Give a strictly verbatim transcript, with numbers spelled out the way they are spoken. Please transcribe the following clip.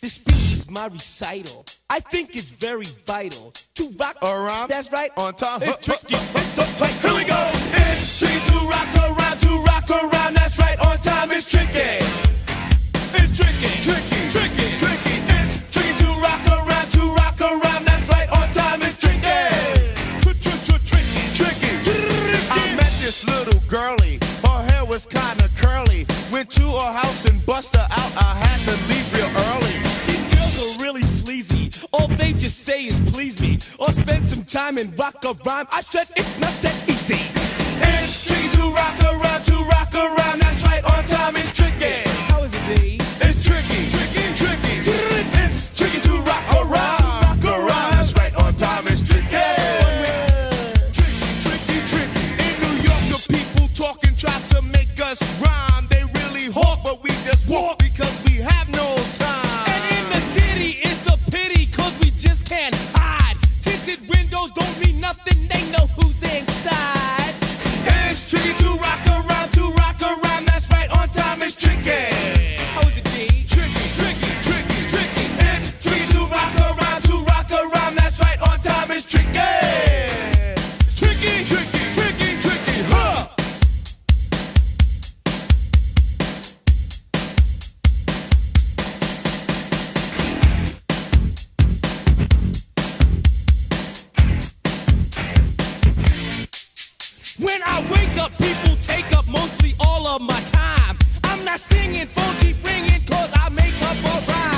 This speech is my recital. I think it's very vital to rock around. That's right, on time. It's tricky. Here we go. It's tricky to rock around, to rock around. That's right, on time. It's tricky. It's tricky, tricky, tricky, tricky. It's tricky to rock around, to rock around. That's right, on time. It's tricky. Tricky, tricky, tricky. I met this little girlie. Her hair was kinda curly. Went to her house and bust her out. I had to leave real early. These girls are really sleazy. All they just say is please me, or spend some time and rock a rhyme. I said it's not that easy. It's tricky to rock around, to rock around. That's right, on time. It's tricky. How is it, Dave? It's tricky, tricky, tricky. It's tricky to rock around, rock around. That's right, on time. It's tricky. Tricky, tricky, tricky. In New York, the people talk and try to make us rhyme. They really hawk, but we just walk because we have no time. And in the city, it's a pity, cause we just can't hide. Tinted windows don't mean nothing, they know who's inside. It's tricky to rock around, to rock around. That's right, on time. It's tricky. When I wake up, people take up mostly all of my time. I'm not singing funky bringing, cause I make up a rhyme.